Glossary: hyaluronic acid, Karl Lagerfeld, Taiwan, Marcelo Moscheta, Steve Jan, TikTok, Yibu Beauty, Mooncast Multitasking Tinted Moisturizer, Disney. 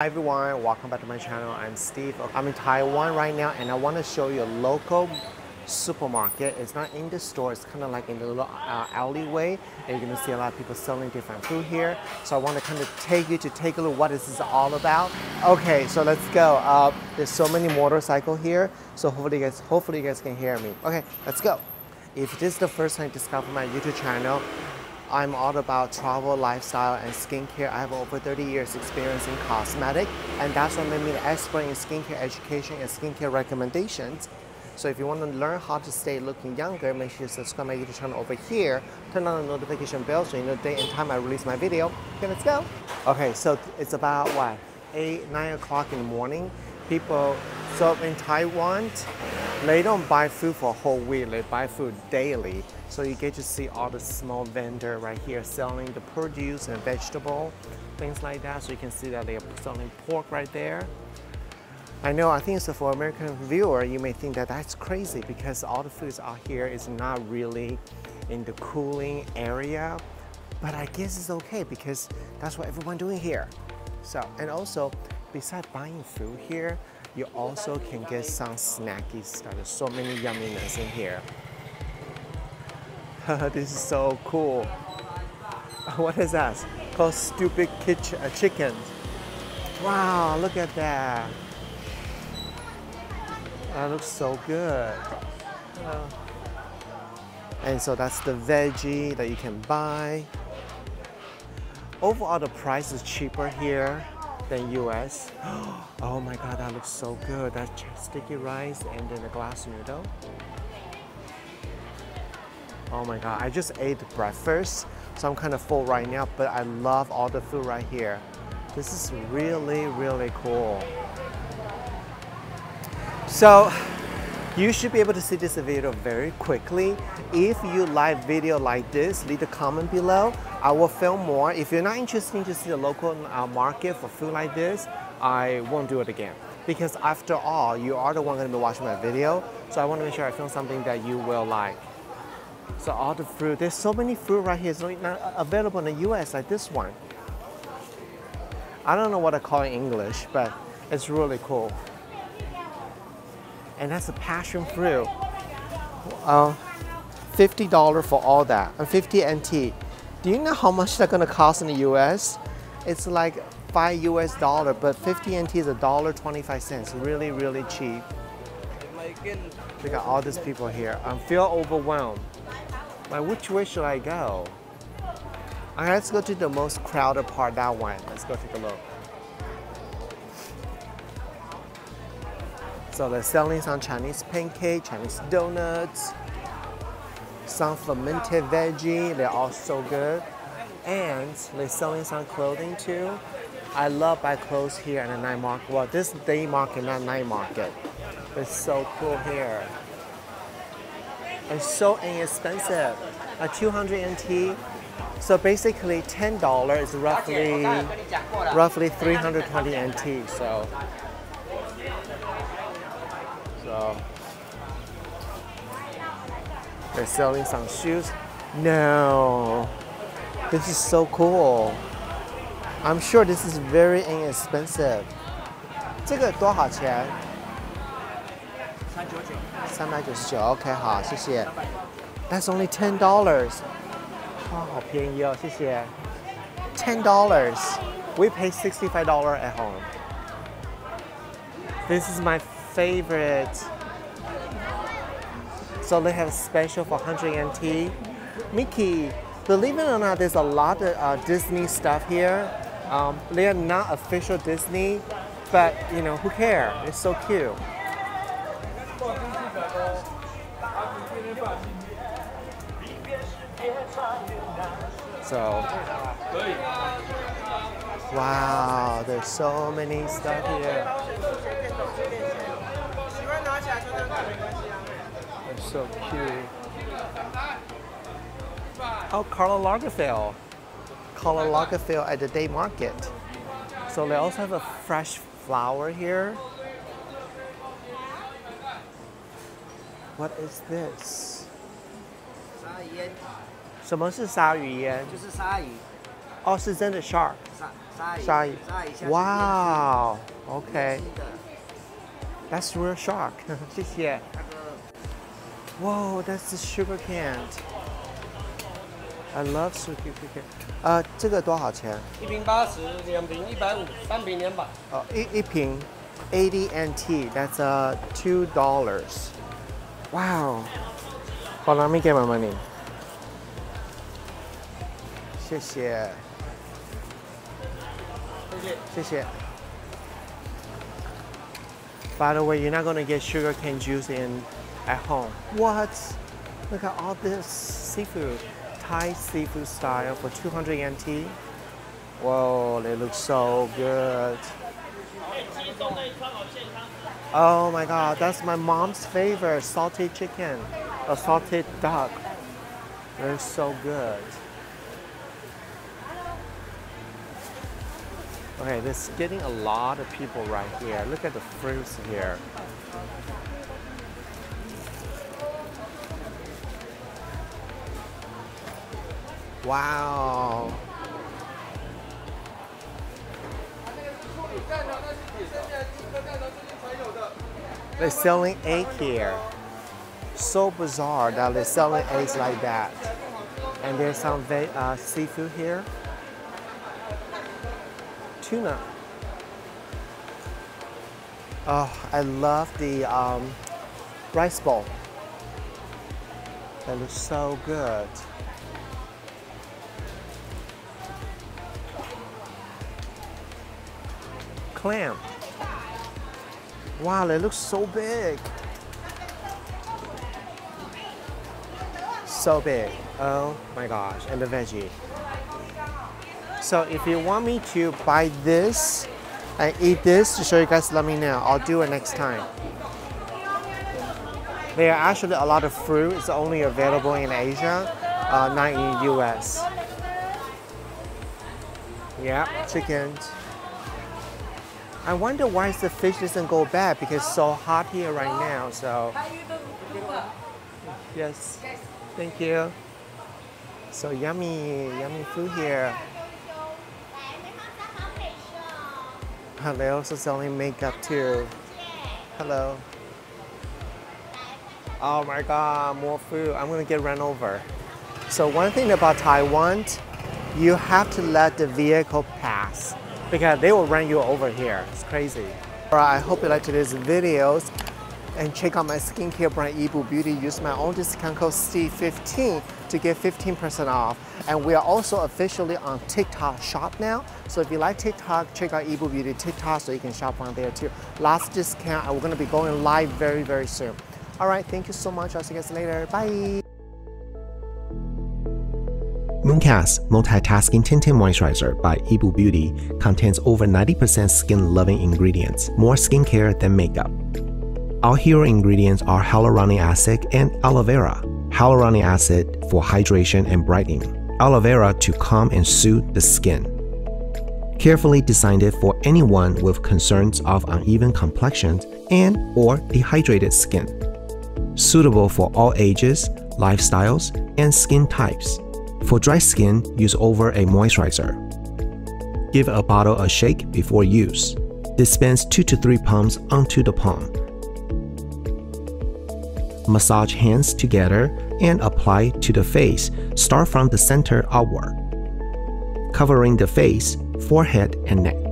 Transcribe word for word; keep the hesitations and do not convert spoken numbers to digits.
Hi everyone, welcome back to my channel. I'm Steve. I'm in Taiwan right now and I want to show you a local supermarket. It's not in the store, it's kind of like in the little uh, alleyway. And you're going to see a lot of people selling different food here. So I want to kind of take you to take a look what this is all about. Okay, so let's go. Uh, there's so many motorcycles here. So hopefully you, guys, hopefully you guys can hear me. Okay, let's go. If this is the first time you discover my YouTube channel, I'm all about travel, lifestyle, and skincare. I have over thirty years experience in cosmetic, and that's what made me an expert in skincare education and skincare recommendations. So if you want to learn how to stay looking younger, make sure you subscribe to my YouTube channel over here. Turn on the notification bell so you know the day and time I release my video. Okay, let's go. Okay, so it's about, what, eight, nine o'clock in the morning. People, so in Taiwan, they don't buy food for a whole week, they buy food daily. So you get to see all the small vendor right here selling the produce and vegetable, things like that. So you can see that they are selling pork right there. I know, I think so for American viewer, you may think that that's crazy because all the foods out here is not really in the cooling area. But I guess it's okay because that's what everyone's doing here. So, and also, besides buying food here, you also can get some snacky stuff. There's so many yumminess in here. This is so cool. What is that? It's called stupid kitchen, uh, chicken. Wow, look at that. That looks so good. Uh, and so that's the veggie that you can buy. Overall, the price is cheaper here than U S. Oh my God, that looks so good. That's sticky rice and then the glass noodle. Oh my God, I just ate breakfast, so I'm kind of full right now, but I love all the food right here. This is really, really cool. So, you should be able to see this video very quickly. If you like video like this, leave a comment below. I will film more. If you're not interested to see the local uh, market for food like this, I won't do it again. Because after all, you are the one gonna be watching my video, so I wanna make sure I film something that you will like. So all the fruit, there's so many fruit right here, it's not available in the U S like this one. I don't know what I call it in English, but it's really cool. And that's a passion fruit. Uh, fifty dollars for all that, and fifty N T. Do you know how much that's gonna cost in the U S? It's like five U S dollar, but fifty N T is a dollar twenty-five cents, really, really cheap. Look at all these people here. I feel overwhelmed. Like, which way should I go? All right, let's go to the most crowded part, that one. Let's go take a look. So they're selling some Chinese pancake, Chinese donuts, some fermented veggie. They're all so good. And they're selling some clothing too. I love buy clothes here in the night market. Well, this day market, not night market. It's so cool here. It's so inexpensive. A two hundred N T. So basically, ten dollars is roughly roughly three hundred twenty N T. So, so they're selling some shoes. No, this is so cool. I'm sure this is very inexpensive. 这个多少钱？ 三百九十九 okay, 好，谢谢。That's only ten dollars. Oh, 好便宜哦，谢谢。Ten dollars. We pay sixty-five dollars at home. This is my favorite. So they have a special for one hundred N T. Mickey, believe it or not, there's a lot of uh, Disney stuff here. Um, they are not official Disney, but you know who cares? It's so cute. So, wow, there's so many stuff here. They're so cute. Oh, Karl Lagerfeld. Karl Lagerfeld at the day market. So they also have a fresh flower here. What is this? 什么是鲨鱼烟？就是鲨鱼。哦，是真的 shark， 鲨鱼，哇 ，OK，That's real shark， 谢谢。Whoa, that's the sugar cane. I love sugar cane. 呃，这个多少钱？一瓶八十，两瓶一百五，三瓶两百。哦，一一瓶 eighty N T. That's uh two dollars. Wow. Well, let me get my money. 谢谢。谢谢。谢谢。By the way, you're not gonna get sugar cane juice in at home. What? Look at all this seafood. Thai seafood style for two hundred N T. Whoa, they look so good. Oh my god, that's my mom's favorite, salted chicken, a salted duck. They're so good. Okay, this is getting a lot of people right here. Look at the fruits here. Wow. They're selling egg here. So bizarre that they're selling eggs like that. And there's some uh, seafood here. Tuna. Oh, I love the um, rice bowl. That looks so good. Clam. Wow, they look so big. So big. Oh my gosh, and the veggie. So if you want me to buy this and eat this to show you guys, let me know. I'll do it next time. There are actually a lot of fruit. It's only available in Asia, uh, not in the U S. Yeah, chickens. I wonder why the fish doesn't go bad because it's so hot here right now, so... Yes, thank you. So yummy, yummy food here. They're also selling makeup too. Hello. Oh my god, more food. I'm gonna get run over. So one thing about Taiwan, you have to let the vehicle pass, because they will run you over here. It's crazy. Alright, I hope you like today's videos. And check out my skincare brand, Yibu Beauty. Use my own discount code C fifteen to get fifteen percent off. And we are also officially on TikTok shop now. So if you like TikTok, check out Yibu Beauty TikTok so you can shop on there too. Last discount, and we're gonna be going live very, very soon. Alright, thank you so much. I'll see you guys later. Bye! Mooncast Multitasking Tinted Moisturizer by Yibu Beauty contains over ninety percent skin-loving ingredients, more skincare than makeup. Our hero ingredients are hyaluronic acid and aloe vera. Hyaluronic acid for hydration and brightening. Aloe vera to calm and soothe the skin. Carefully designed it for anyone with concerns of uneven complexions and or dehydrated skin. Suitable for all ages, lifestyles, and skin types. For dry skin, use over a moisturizer. Give a bottle a shake before use. Dispense two to three pumps onto the palm. Massage hands together and apply to the face. Start from the center outward, covering the face, forehead, and neck.